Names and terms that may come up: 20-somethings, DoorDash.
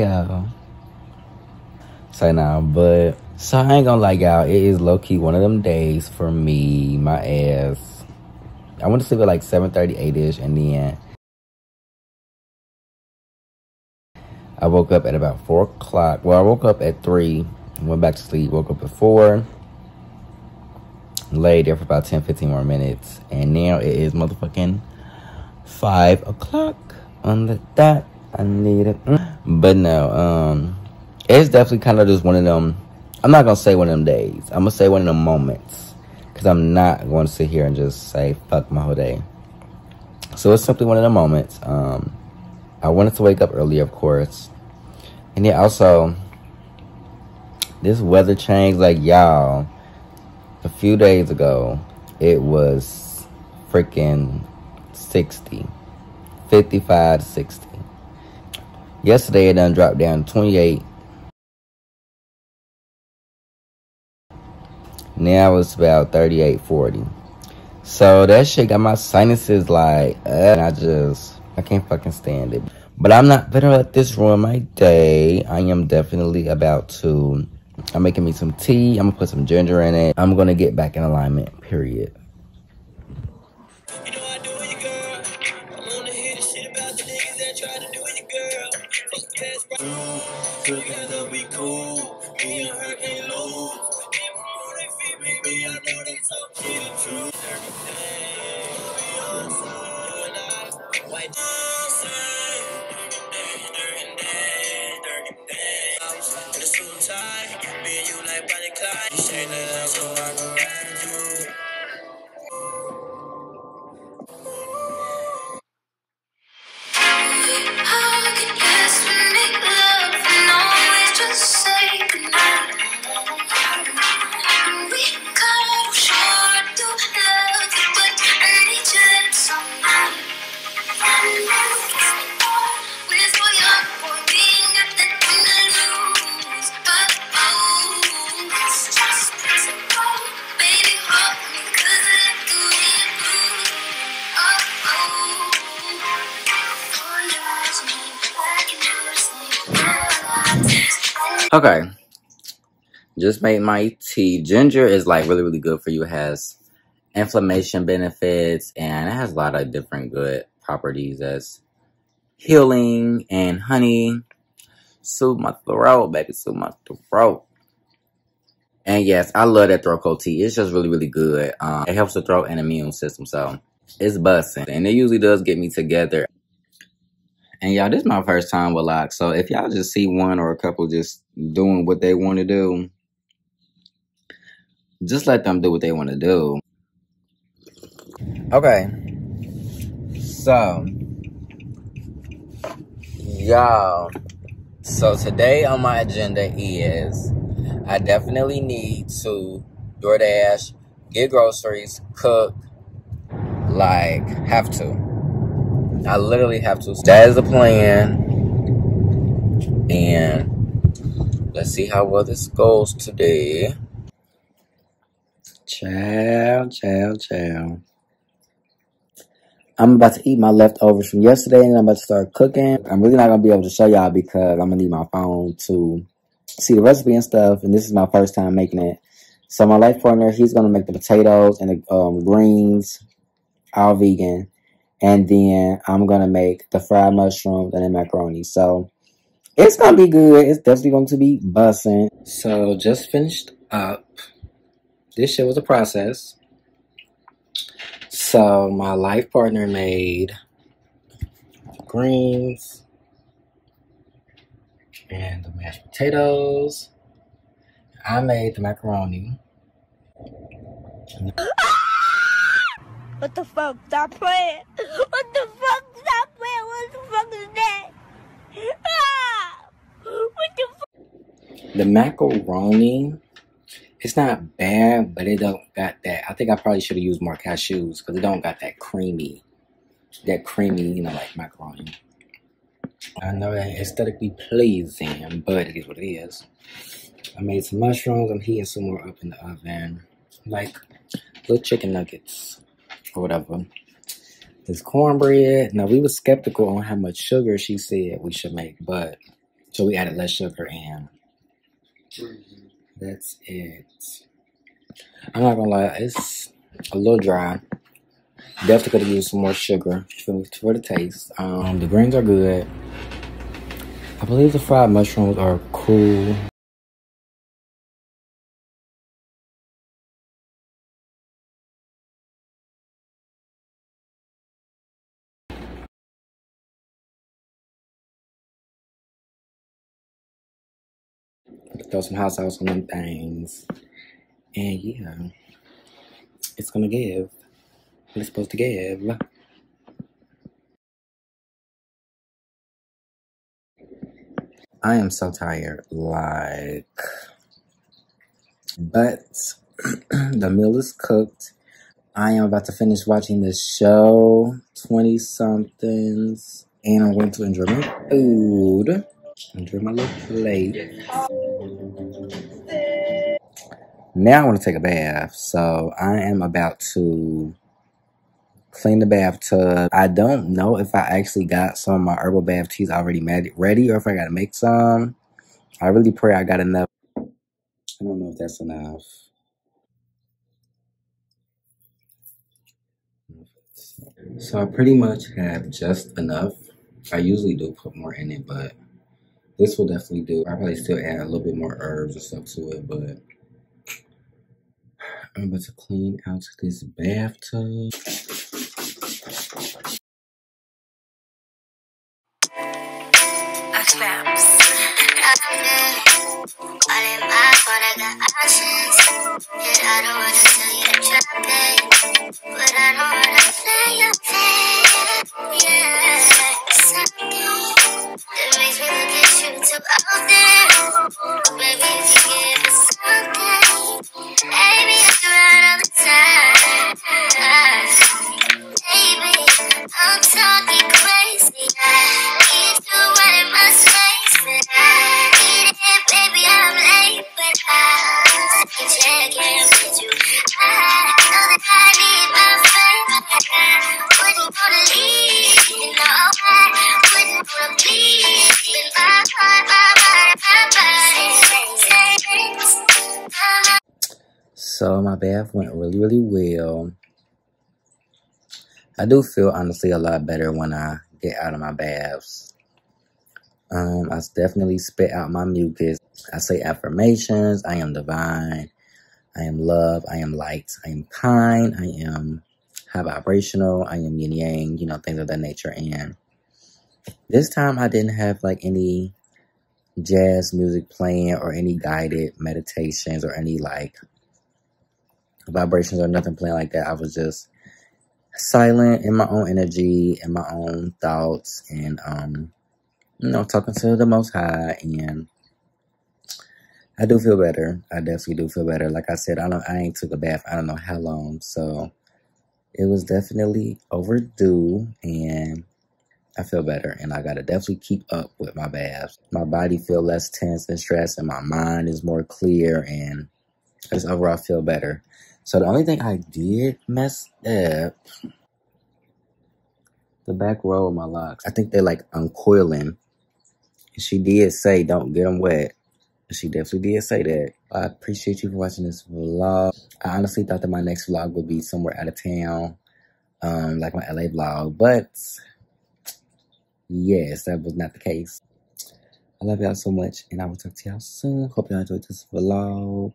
hell. So nah, but so I ain't gonna lie, y'all. It is low-key one of them days for me. My ass, I went to sleep at like 7:30, 8-ish, and then I woke up at about 4 o'clock. Well, I woke up at 3, went back to sleep, woke up at 4, laid there for about 10, 15 more minutes, and now it is motherfucking 5 o'clock on the dot. I need it. But no, it's definitely kind of just one of them, I'm not going to say one of them days. I'm going to say one of them moments, because I'm not going to sit here and just say, fuck my whole day. So it's simply one of them moments. I wanted to wake up early, of course. And then also, this weather changed. Like, y'all, a few days ago, it was freaking 60. 55 to 60. Yesterday, it done dropped down to 28. Now it's about 38, 40. So that shit got my sinuses like, and I can't fucking stand it. But I'm not gonna let this ruin my day. I am definitely about to. I'm making me some tea. I'm gonna put some ginger in it. I'm gonna get back in alignment, period. You know I do it, girl. I wanna hear the shit about the niggas that try to do it, girl. Fuck that's right. Together we cool. Me and her can't lose. People know they feel me, but I know they talk shit and truth. Everything. We on White Okay, just made my tea. Ginger is like really, really good for you. It has inflammation benefits and it has a lot of different good properties as healing and honey. Soothe my throat, baby, soothe my throat. And yes, I love that throat coat tea. It's just really, really good. It helps the throat and immune system, so it's busting. And it usually does get me together. And y'all, this is my first time with locks. So if y'all just see one or a couple just doing what they want to do, just let them do what they want to do. Okay. So, y'all, so today on my agenda is I definitely need to DoorDash, get groceries, cook, like, have to. I literally have to. That is the plan. And let's see how well this goes today. Ciao. I'm about to eat my leftovers from yesterday and I'm about to start cooking. I'm really not going to be able to show y'all because I'm going to need my phone to see the recipe and stuff. And this is my first time making it. So my life partner, he's going to make the potatoes and the greens, all vegan. And then I'm going to make the fried mushrooms and the macaroni. So it's going to be good. It's definitely going to be bussin'. So just finished up. This shit was a process. So my life partner made greens and the mashed potatoes. I made the macaroni. What the fuck? Stop playing! What the fuck? Stop playing! What the fuck is that? Ah! What the fuck? The macaroni, it's not bad, but it don't got that. I think I probably should have used more cashews because it don't got that creamy. That creamy, you know, like macaroni. I know that aesthetically pleasing, but it is what it is. I made some mushrooms. I'm heating some more up in the oven. Like little chicken nuggets. Or whatever. This cornbread. Now we were skeptical on how much sugar she said we should make, but So we added less sugar and that's it. I'm not gonna lie, it's a little dry. Definitely could have used some more sugar for the taste. The greens are good. I believe the fried mushrooms are cool. Throw some hot sauce on them things. And yeah, it's gonna give what it's supposed to give. I am so tired, like, but the meal is cooked. I am about to finish watching this show, 20-somethings, and I'm going to enjoy my food. Enjoy my little plate. Now I want to take a bath, so I am about to clean the bathtub. I don't know if I actually got some of my herbal bath teas already ready or if I gotta make some. I really pray I got enough. I don't know if that's enough. So I pretty much have just enough. I usually do put more in it, but this will definitely do. I probably still add a little bit more herbs and stuff to it, but I'm about to clean out this bathtub. So my bath went really, really well. I do feel honestly a lot better when I get out of my baths. I definitely spit out my mucus. I say affirmations. I am divine. I am love. I am light. I am kind. I am high vibrational. I am yin yang, you know, things of that nature. And this time I didn't have like any jazz music playing or any guided meditations or any like vibrations or nothing playing like that. I was just silent in my own energy and my own thoughts and you know, talking to the Most High, and I do feel better. I definitely do feel better. Like I said, I ain't took a bath, I don't know how long, so it was definitely overdue and I feel better, and I gotta definitely keep up with my baths. My body feels less tense and stressed, and my mind is more clear, and I just overall feel better. So the only thing I did mess up, the back row of my locks, I think they're like uncoiling. She did say don't get them wet. She definitely did say that. I appreciate you for watching this vlog. I honestly thought that my next vlog would be somewhere out of town, like my LA vlog, but yes, that was not the case. I love y'all so much, and I will talk to y'all soon. Hope y'all enjoyed this vlog.